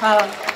Hvala.